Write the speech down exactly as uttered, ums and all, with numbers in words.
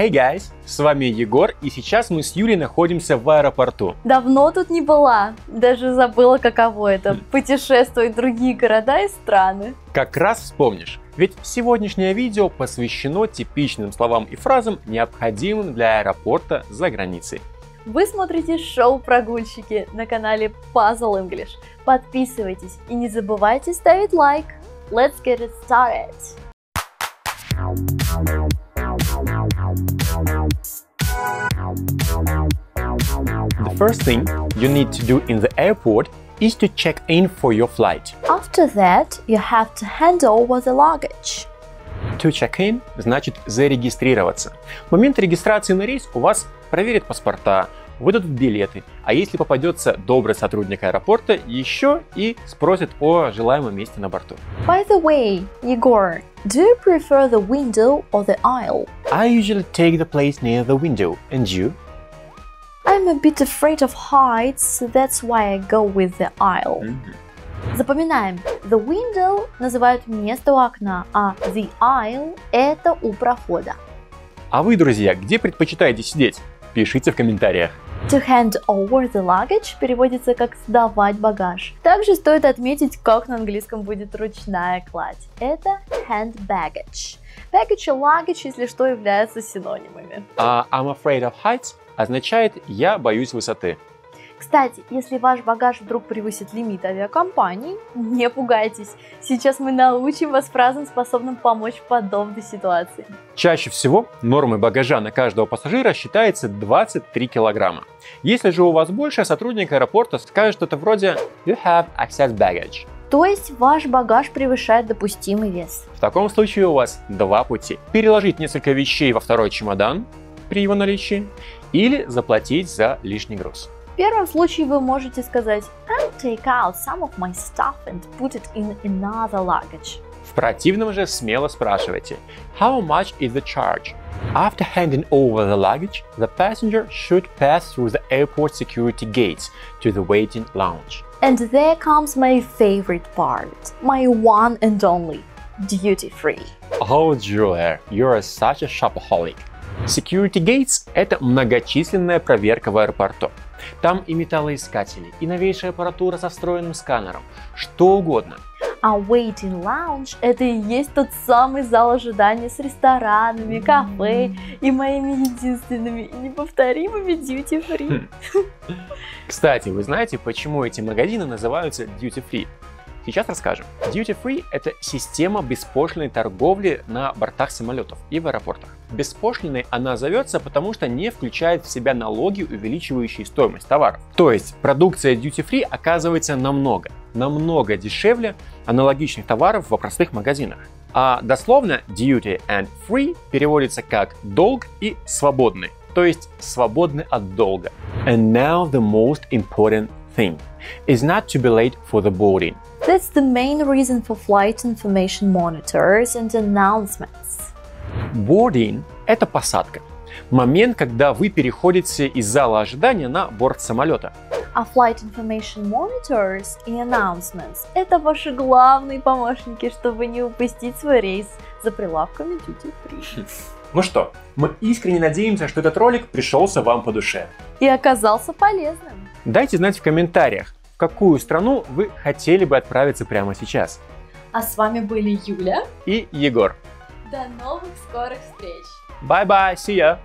Hey guys, с вами Егор, и сейчас мы с Юлей находимся в аэропорту. Давно тут не была, даже забыла, каково это – путешествовать в другие города и страны. Как раз вспомнишь, ведь сегодняшнее видео посвящено типичным словам и фразам, необходимым для аэропорта за границей. Вы смотрите шоу «Прогульщики» на канале Puzzle English. Подписывайтесь и не забывайте ставить лайк. Let's get it started! The first thing you need to do in the airport is to check in for your flight. After that, you have to hand over the luggage. To check in значит зарегистрироваться. В момент регистрации на рейс у вас проверят паспорта, выдадут билеты, а если попадется добрый сотрудник аэропорта, еще и спросит о желаемом месте на борту. By the way, Егор, do you prefer the window or the aisle? I usually take the place near the window, and you? I'm a bit afraid of heights, so that's why I go with the aisle. Mm-hmm. Запоминаем, the window называют место у окна, а the aisle – это у прохода. А вы, друзья, где предпочитаете сидеть? Пишите в комментариях. To hand over the luggage переводится как «сдавать багаж». Также стоит отметить, как на английском будет ручная кладь. Это hand baggage. Baggage и luggage, если что, являются синонимами. Uh, I'm afraid of heights означает «я боюсь высоты». Кстати, если ваш багаж вдруг превысит лимит авиакомпании, не пугайтесь. Сейчас мы научим вас фразам, способным помочь в подобной ситуации. Чаще всего нормой багажа на каждого пассажира считается двадцать три килограмма. Если же у вас больше, сотрудник аэропорта скажет это вроде «You have excess baggage». То есть ваш багаж превышает допустимый вес. В таком случае у вас два пути. Переложить несколько вещей во второй чемодан при его наличии или заплатить за лишний груз. В первом случае вы можете сказать I'll take out some of my stuff and put it in another luggage. В противном же смело спрашивайте How much is the charge? After handing over the luggage, the passenger should pass through the airport security gates to the waiting lounge. And there comes my favorite part, my one and only duty free. Oh, Julia, you're such a shopaholic. Security gates – это многочисленная проверка в аэропорту. Там и металлоискатели, и новейшая аппаратура со встроенным сканером, что угодно. А waiting lounge – это и есть тот самый зал ожидания с ресторанами, кафе и моими единственными и неповторимыми duty free. Кстати, вы знаете, почему эти магазины называются duty free? Сейчас расскажем. Duty Free – это система беспошлиной торговли на бортах самолетов и в аэропортах. Беспошлиной она зовется, потому что не включает в себя налоги, увеличивающие стоимость товаров. То есть продукция Duty Free оказывается намного, намного дешевле аналогичных товаров во простых магазинах. А дословно Duty and Free переводится как «долг» и «свободный», то есть «свободный от долга». And now the most important thing is not to be late for the boarding. That's the main reason for flight information monitors and announcements. Boarding – это посадка. Момент, когда вы переходите из зала ожидания на борт самолета. А flight information monitors и announcements – это ваши главные помощники, чтобы не упустить свой рейс за прилавками duty free. Ну что, мы искренне надеемся, что этот ролик пришелся вам по душе. И оказался полезным. Дайте знать в комментариях, в какую страну вы хотели бы отправиться прямо сейчас. А с вами были Юля и Егор. До новых скорых встреч! Bye-bye, see ya!